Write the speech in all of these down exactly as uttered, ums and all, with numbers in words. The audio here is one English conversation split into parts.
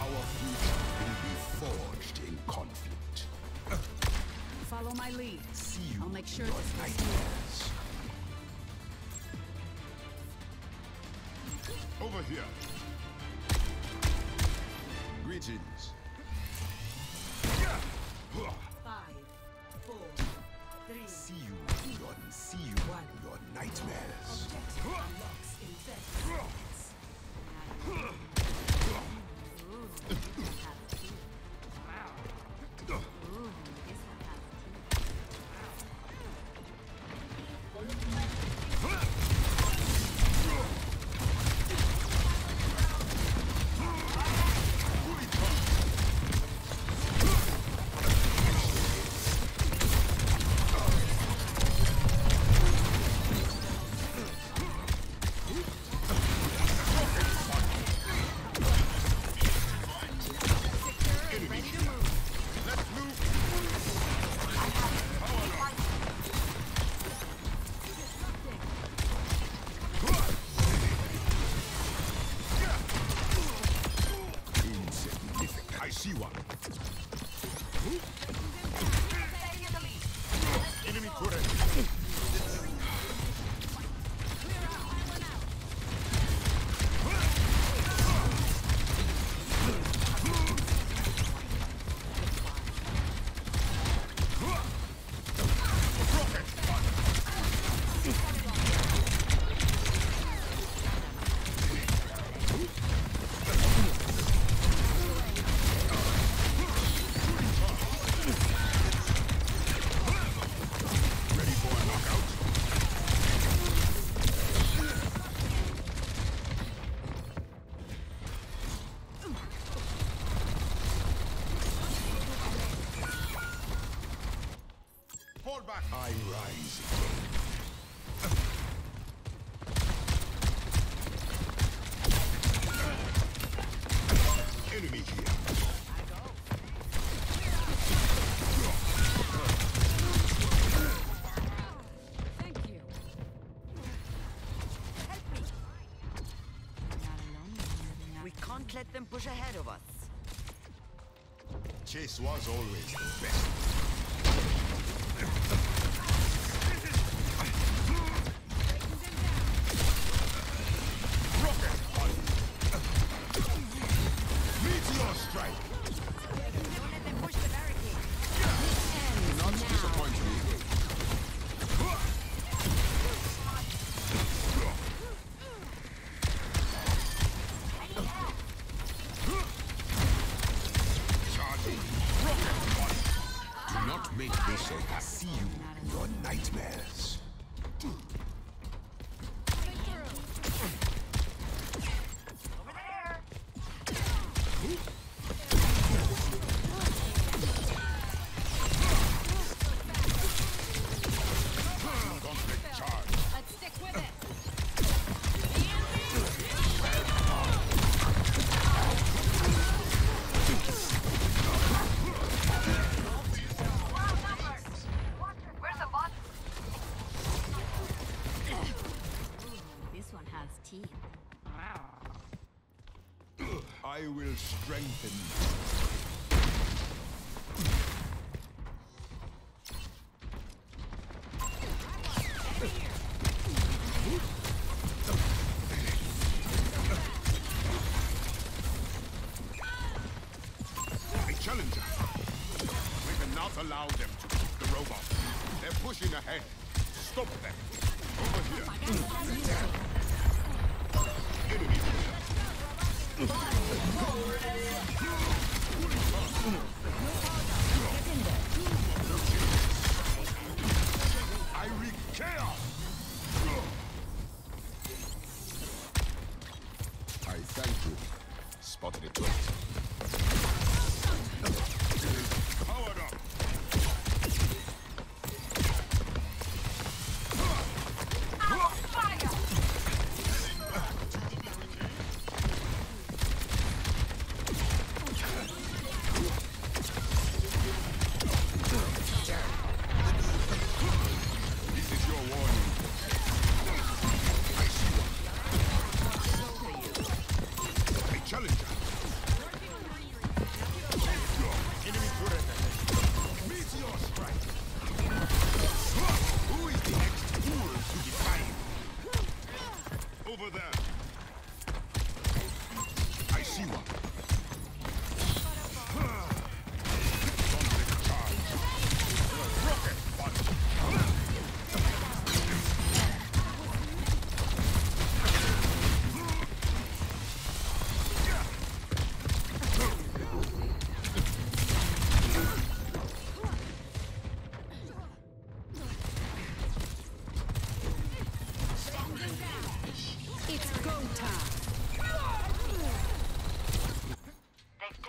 Our future will be forged in conflict. Follow my lead. See you I'll make sure this happens. Over here. Greetings. Five, four, three. See you, eight, your, see you, one, your nightmares. Objective. I rise again. Enemy here. I go. Thank you. Help me. We can't let them push ahead of us. Chase was always the best. I will strengthen you. A challenger. We cannot allow them to keep the robot. They're pushing ahead. Stop them. Over here. Enemy here. Get in there. I wreak chaos. I thank you. spotted it. Powered up. Every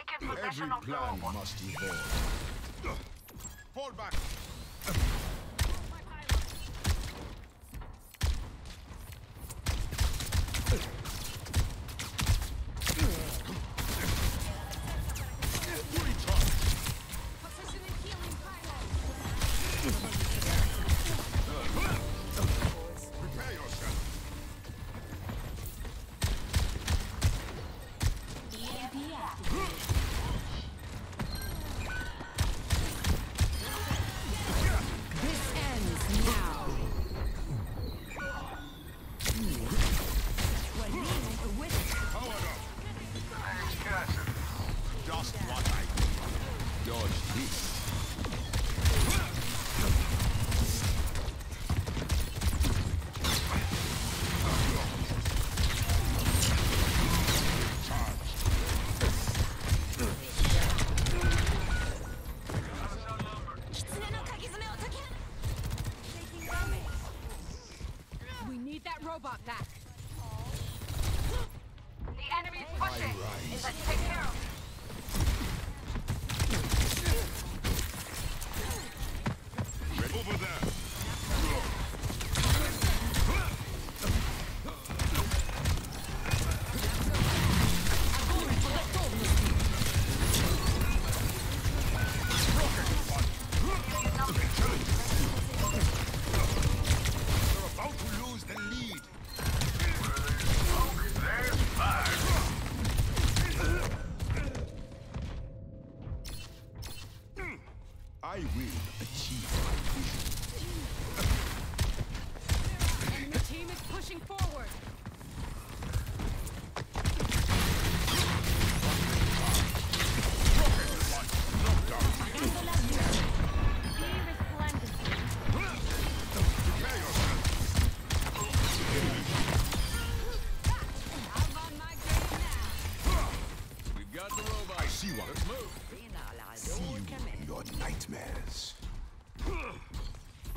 plan must evolve. Fall back. I will achieve my vision. Enemy team is pushing forward. We've got the robot. I see one. Let's move. See you in your nightmares.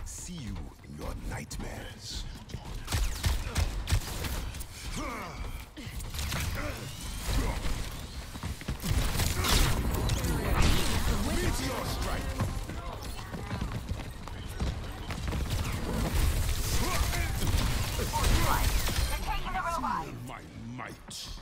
See you in your nightmares. Meteor strike. They're taking the robot. My might.